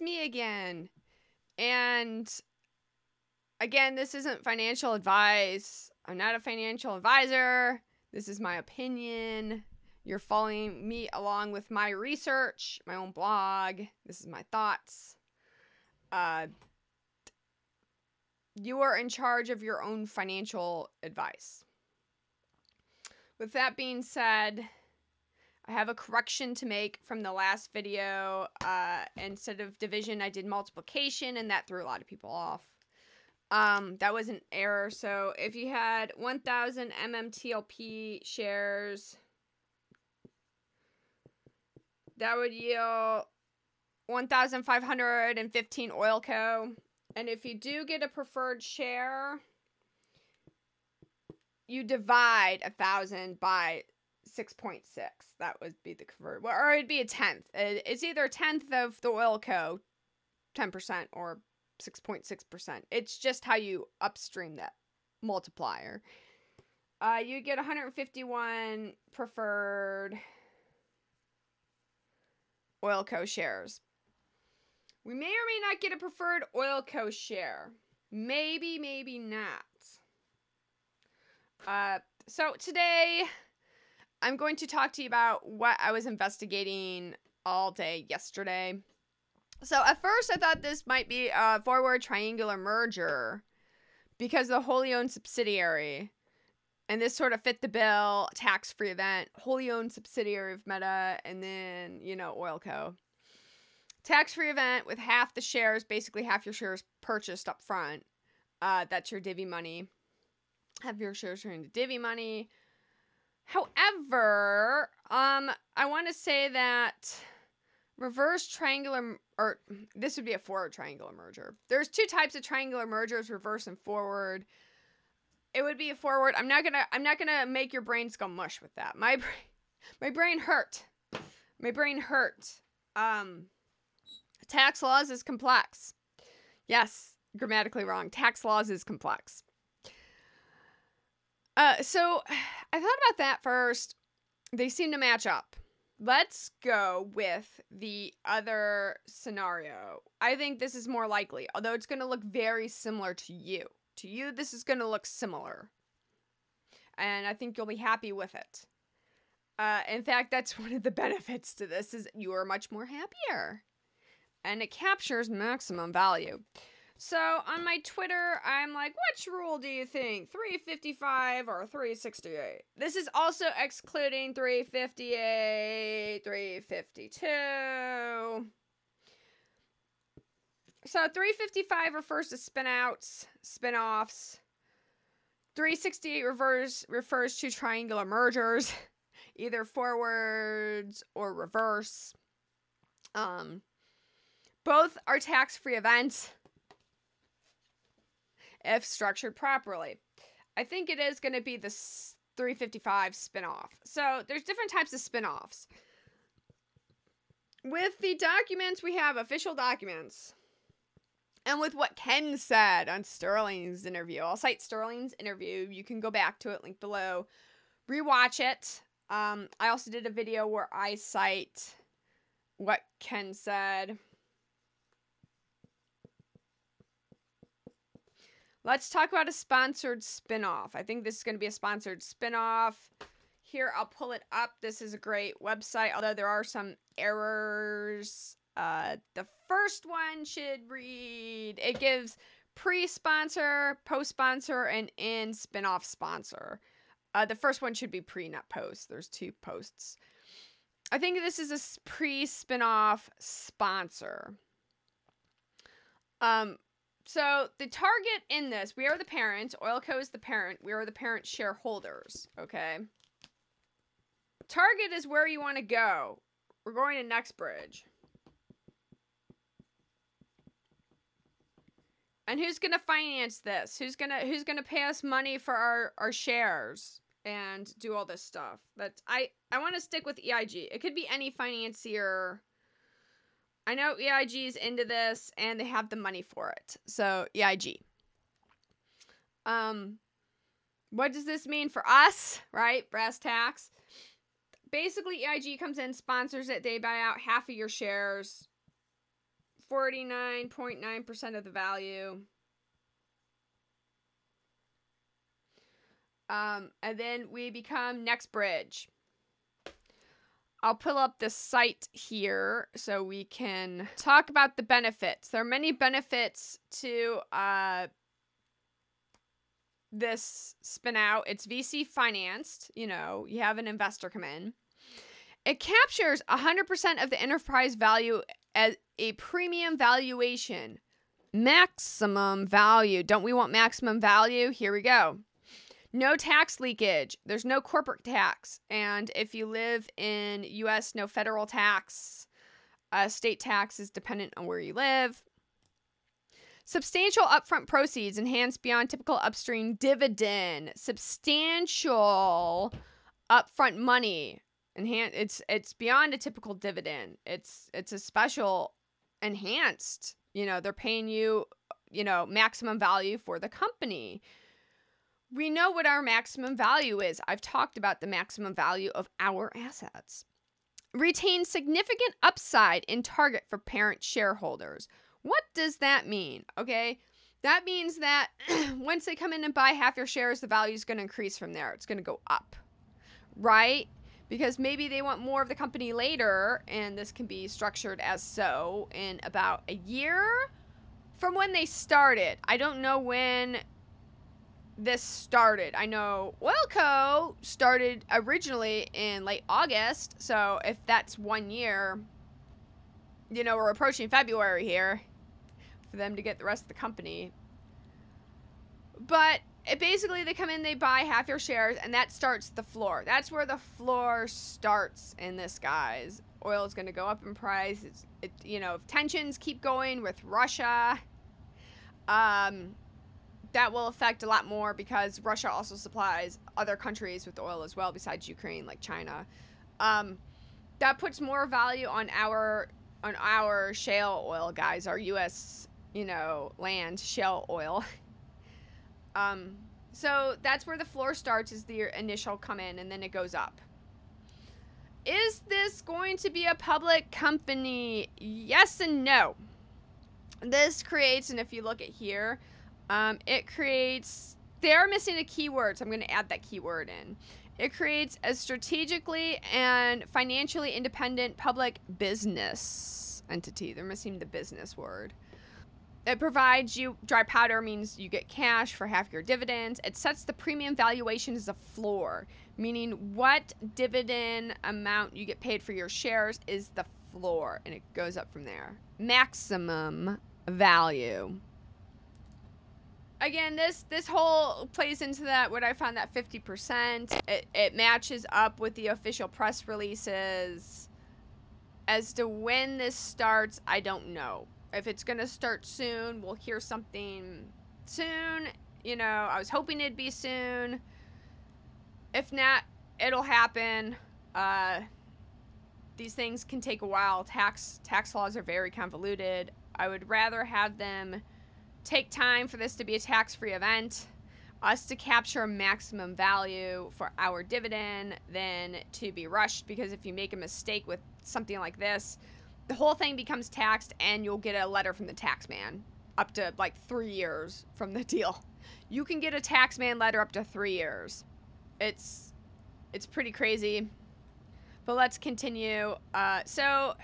it's me again. And again, this isn't financial advice. I'm not a financial advisor. This is my opinion. You're following me along with my research, my own blog. This is my thoughts. You are in charge of your own financial advice. With that being said, I have a correction to make from the last video. Instead of division, I did multiplication, and that threw a lot of people off. That was an error. So if you had 1,000 MMTLP shares, that would yield 1,515 Oilco. And if you do get a preferred share, you divide 1,000 by 6.6. That would be the convert. Well, or it'd be a tenth. It's either a tenth of the Oilco, 10%, or 6.6%. It's just how you upstream that multiplier. You get 151 preferred Oilco shares. We may or may not get a preferred Oilco share. Maybe, maybe not. So today, I'm going to talk to you about what I was investigating all day yesterday. So at first I thought this might be a forward triangular merger because the wholly owned subsidiary, and this sort of fit the bill, tax-free event, wholly owned subsidiary of Meta, and then, you know, Oilco. Tax-free event with half the shares, basically half your shares purchased up front. That's your divvy money. Have your shares turned into divvy money. However, I want to say that reverse triangular, or this would be a forward triangular merger. There's two types of triangular mergers, reverse and forward. It would be a forward. I'm not gonna make your brains go mush with that. My brain hurt. My brain hurt. Tax laws is complex. Yes, grammatically wrong. Tax laws is complex. So I thought about that first. They seem to match up. Let's go with the other scenario. I think this is more likely, although it's going to look very similar to you. To you, this is going to look similar. And I think you'll be happy with it. In fact, that's one of the benefits to this is you are much more happier. And it captures maximum value. So on my Twitter, I'm like, which rule do you think? 355 or 368? This is also excluding 358, 352. So 355 refers to spin-outs, spin-offs. 368 refers to triangular mergers, either forwards or reverse. Both are tax-free events, if structured properly. I think it is going to be the 355 spinoff. So there's different types of spinoffs. With the documents, we have official documents. And with what Ken said on Sterling's interview, I'll cite Sterling's interview. You can go back to it, link below. Rewatch it. I also did a video where I cite what Ken said. Let's talk about a sponsored spinoff. I think this is going to be a sponsored spinoff. Here, I'll pull it up. This is a great website, although there are some errors. The first one should read, it gives pre-sponsor, post-sponsor, and in-spinoff sponsor. The first one should be pre, not post. There's two posts. I think this is a pre-spinoff sponsor. So the target in this, we are the parent. Oilco is the parent. We are the parent shareholders, okay? Target is where you want to go. We're going to NextBridge. And who's going to finance this? Who's going to pay us money for our shares and do all this stuff? But I want to stick with EIG. It could be any financier. I know EIG is into this, and they have the money for it. So, EIG. What does this mean for us, right? Brass tacks. Basically, EIG comes in, sponsors it. They buy out half of your shares 49.9% of the value. And then we become NextBridge. I'll pull up the site here so we can talk about the benefits. There are many benefits to this spin out. It's VC financed, you know, you have an investor come in. It captures 100% of the enterprise value as a premium valuation. Maximum value. Don't we want maximum value? Here we go. No tax leakage. There's no corporate tax. And if you live in U.S., no federal tax. State tax is dependent on where you live. Substantial upfront proceeds enhanced beyond typical upstream dividend. Substantial upfront money. It's beyond a typical dividend. It's a special enhanced. You know, they're paying you, you know, maximum value for the company. We know what our maximum value is. I've talked about the maximum value of our assets. Retain significant upside in target for parent shareholders. What does that mean? Okay, that means that once they come in and buy half your shares, the value is going to increase from there. It's going to go up, right? Because maybe they want more of the company later, and this can be structured as so in about a year from when they started. I don't know when this started. I know Oilco started originally in late August, so if that's 1 year, you know, we're approaching February here for them to get the rest of the company. But it basically, they come in, they buy half your shares, and that starts the floor. That's where the floor starts in this, guys. Oil is going to go up in price. You know, if tensions keep going with Russia, that will affect a lot more, because Russia also supplies other countries with oil as well, besides Ukraine, like China. That puts more value on our shale oil, guys, our U.S., you know, land shale oil. So that's where the floor starts, is the initial come in, and then it goes up. Is this going to be a public company? Yes and no. This creates, and if you look at here, it creates, they're missing a keyword, so I'm going to add that keyword in. It creates a strategically and financially independent public business entity. They're missing the business word. It provides you, dry powder means you get cash for half your dividends. It sets the premium valuation as a floor, meaning what dividend amount you get paid for your shares is the floor, and it goes up from there. Maximum value. Again, this whole plays into that, what I found, that 50%. It matches up with the official press releases. As to when this starts, I don't know. If it's going to start soon, we'll hear something soon. You know, I was hoping it'd be soon. If not, it'll happen. These things can take a while. Tax laws are very convoluted. I would rather have them take time for this to be a tax-free event, us to capture maximum value for our dividend, than to be rushed, because if you make a mistake with something like this, the whole thing becomes taxed, and you'll get a letter from the tax man up to like 3 years from the deal. You can get a tax man letter up to 3 years. It's pretty crazy. But let's continue. So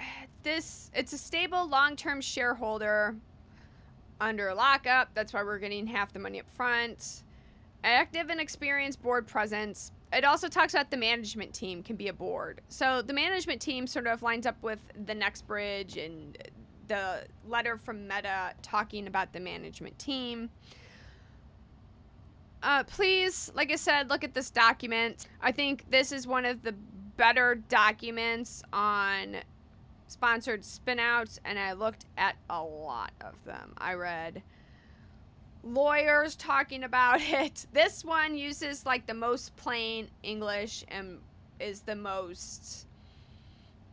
this, it's a stable long-term shareholder under lockup. That's why we're getting half the money up front. Active and experienced board presence. It also talks about the management team can be a board. So the management team sort of lines up with the NextBridge and the letter from Meta talking about the management team. Please, like I said, look at this document. I think this is one of the better documents on sponsored spinouts, and I looked at a lot of them. I read lawyers talking about it. This one uses like the most plain English and is the most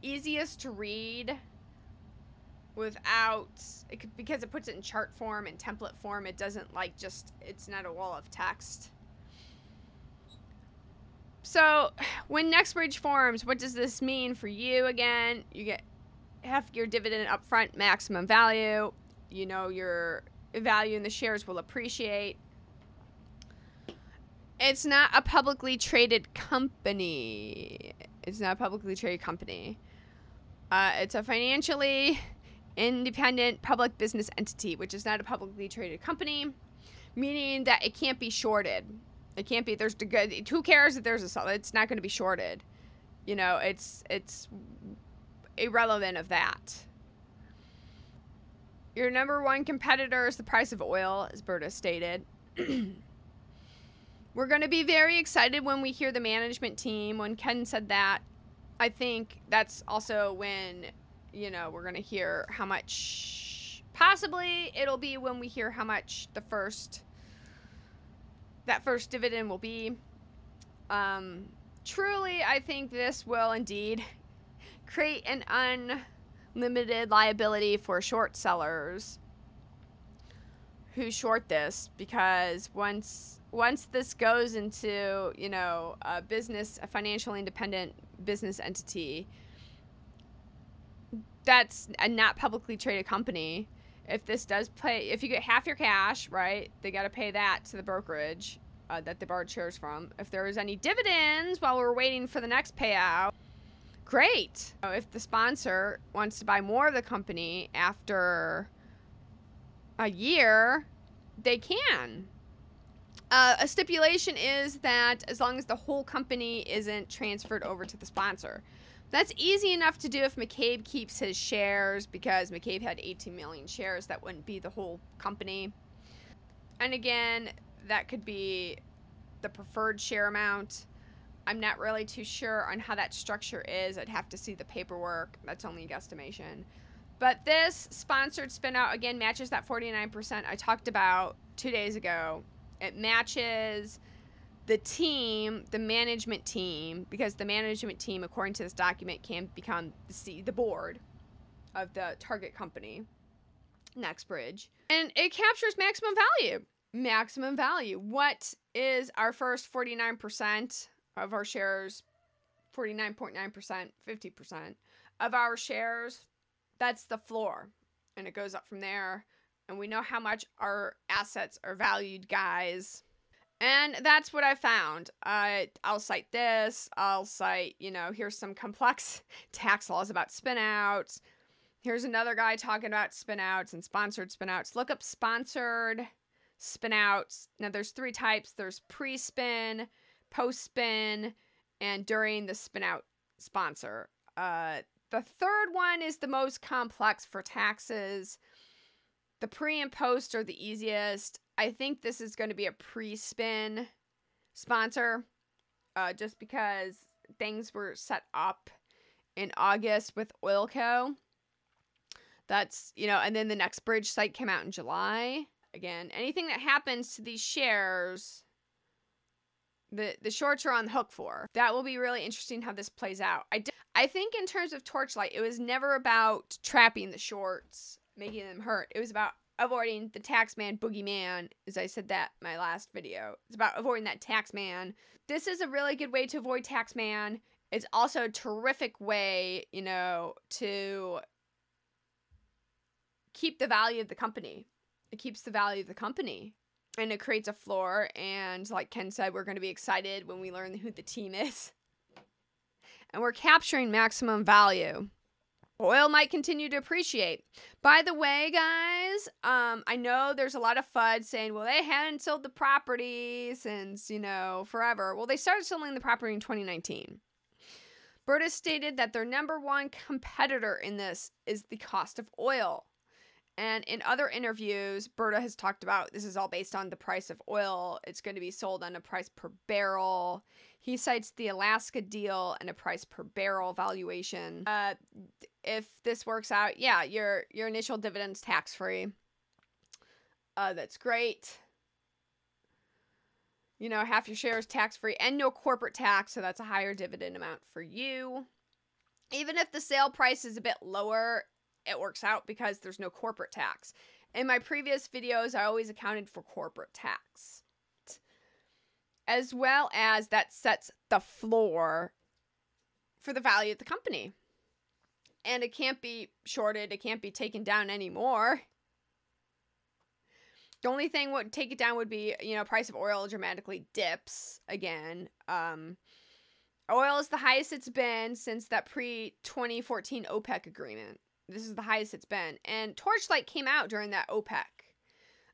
easiest to read without, because it puts it in chart form and template form. It doesn't like just, it's not a wall of text. So when NextBridge forms, what does this mean for you? Again, you get have your dividend up front, maximum value. You know your value in the shares will appreciate. It's not a publicly traded company. It's not a publicly traded company. It's a financially independent public business entity, which is not a publicly traded company, meaning that it can't be shorted. It can't be, there's good, who cares if there's a sell? It's not going to be shorted. You know, it's irrelevant of that. Your number one competitor is the price of oil, as Berta stated. We're going to be very excited when we hear the management team. When Ken said that, I think that's also when, you know, we're going to hear how much, possibly it'll be when we hear how much the first dividend will be. Truly, I think this will indeed create an unlimited liability for short sellers who short this, because once this goes into, you know, a financially independent business entity that's a not publicly traded company, if this does play, if you get half your cash, right, they got to pay that to the brokerage that they borrowed shares from. If there was any dividends while we're waiting for the next payout, great. If the sponsor wants to buy more of the company after a year, they can. A stipulation is that as long as the whole company isn't transferred over to the sponsor. That's easy enough to do if McCabe keeps his shares, because McCabe had 18 million shares. That wouldn't be the whole company. And again, that could be the preferred share amount. I'm not really too sure on how that structure is. I'd have to see the paperwork. That's only a guesstimation. But this sponsored spinout, again, matches that 49% I talked about 2 days ago. It matches the team, the management team, because the management team, according to this document, can become the board of the target company, NextBridge. And it captures maximum value. Maximum value. What is our first 49% of our shares? 49.9%, 50% of our shares. That's the floor. And it goes up from there. And we know how much our assets are valued, guys. And that's what I found. I'll cite this. I'll cite, you know, here's some complex tax laws about spinouts. Here's another guy talking about spinouts and sponsored spinouts. Look up sponsored spinouts. Now, there's three types. There's pre-spin, post-spin, and during the spinout sponsor. The third one is the most complex for taxes. The pre and post are the easiest. I think this is going to be a pre-spin sponsor, just because things were set up in August with Oilco. That's, you know, and then the NextBridge site came out in July. Again, anything that happens to these shares, the shorts are on the hook for. That will be really interesting how this plays out. I think in terms of Torchlight, it was never about trapping the shorts, making them hurt. It was about avoiding the tax man boogeyman, as I said that in my last video. It's about avoiding that tax man. This is a really good way to avoid tax man. It's also a terrific way, you know, to keep the value of the company. It keeps the value of the company. And it creates a floor. And like Ken said, we're going to be excited when we learn who the team is. And we're capturing maximum value. Oil might continue to appreciate. By the way, guys, I know there's a lot of FUD saying, well, they haven't sold the property since, you know, forever. Well, they started selling the property in 2019. Berta stated that their number one competitor in this is the cost of oil. And in other interviews, Berta has talked about this is all based on the price of oil. It's going to be sold on a price per barrel. He cites the Alaska deal and a price per barrel valuation. If this works out, yeah, your initial dividend's tax-free. That's great. You know, half your shares tax-free and no corporate tax, so that's a higher dividend amount for you. Even if the sale price is a bit lower, it works out because there's no corporate tax. In my previous videos, I always accounted for corporate tax. As well as that sets the floor for the value of the company. and it can't be shorted, it can't be taken down anymore. The only thing would take it down would be, you know, price of oil dramatically dips again. Oil is the highest it's been since that pre-2014 OPEC agreement. This is the highest it's been. And Torchlight came out during that OPEC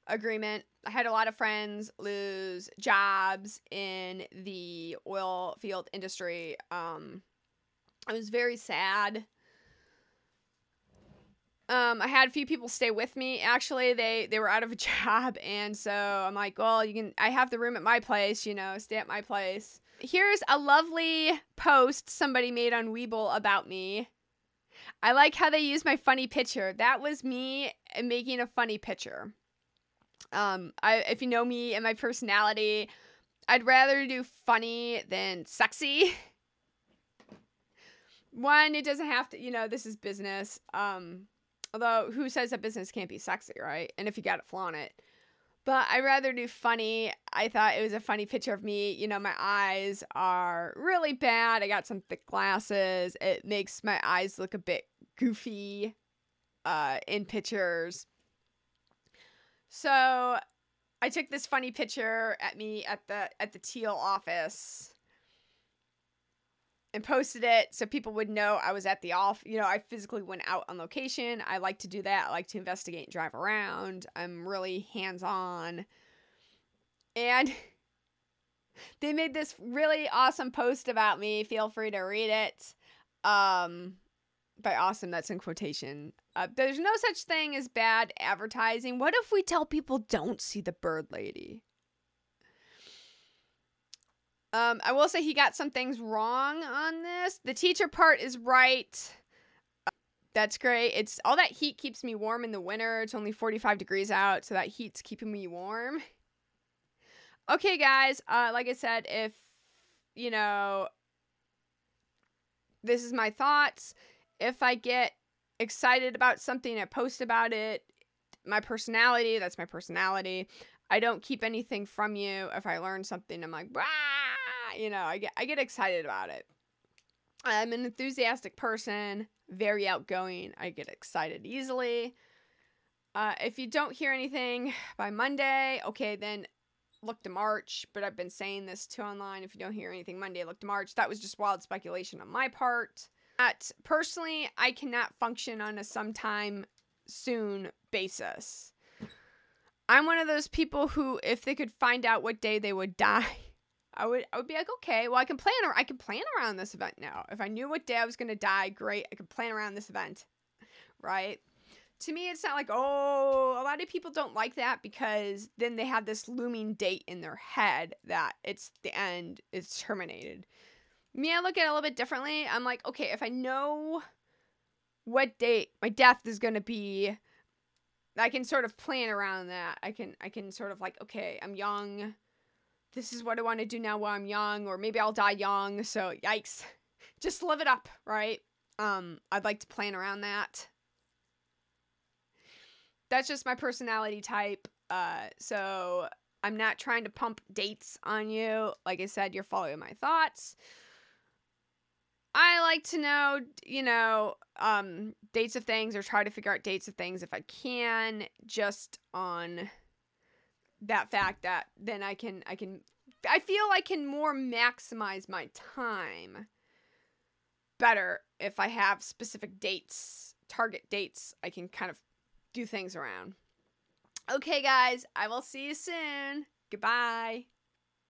agreement. I had a lot of friends lose jobs in the oil field industry. It was very sad. I had a few people stay with me. Actually, they were out of a job. And so I'm like, well, I have the room at my place, you know, stay at my place. Here's a lovely post somebody made on Webull about me. I like how they use my funny picture. That was me making a funny picture. If you know me and my personality, I'd rather do funny than sexy. One, it doesn't have to, you know, this is business. Although who says that business can't be sexy, right? And if you got it, flaunt it. But I'd rather do funny. I thought it was a funny picture of me. You know, my eyes are really bad. I got some thick glasses. It makes my eyes look a bit goofy in pictures. So I took this funny picture at me at the Teal office and posted it so people would know I was at the office. You know, I physically went out on location. I like to do that. I like to investigate and drive around. I'm really hands-on. And they made this really awesome post about me. Feel free to read it. By awesome, that's in quotation. There's no such thing as bad advertising. What if we tell people don't see the bird lady? I will say he got some things wrong on this. The teacher part is right. That's great. It's all that heat keeps me warm in the winter. It's only 45 degrees out, so that heat's keeping me warm. Okay, guys. Like I said, if, you know, this is my thoughts. If I get excited about something, I post about it. My personality, that's my personality. I don't keep anything from you. If I learn something, I'm like, bah! You know, I get excited about it. I'm an enthusiastic person, very outgoing. I get excited easily. If you don't hear anything by Monday, okay, then look to March. But I've been saying this too online. If you don't hear anything Monday, look to March. That was just wild speculation on my part. Personally, I cannot function on a sometime soon basis. I'm one of those people who, if they could find out what day they would die, I would be like, okay, well, I can plan around this event now. If I knew what day I was gonna die, great, I could plan around this event, right? To me, it's not like, oh, a lot of people don't like that because then they have this looming date in their head that it's the end, it's terminated. Me, I look at it a little bit differently. I'm like, okay, if I know what date my death is gonna be, I can sort of plan around that. I can sort of like, okay, I'm young. This is what I want to do now while I'm young, or maybe I'll die young. So yikes, just live it up, right? I'd like to plan around that. That's just my personality type. So I'm not trying to pump dates on you. Like I said, you're following my thoughts. I like to know, you know, dates of things, or try to figure out dates of things if I can, just on that fact that then I feel I can more maximize my time better if I have specific dates, target dates I can kind of do things around. Okay, guys, I will see you soon. Goodbye.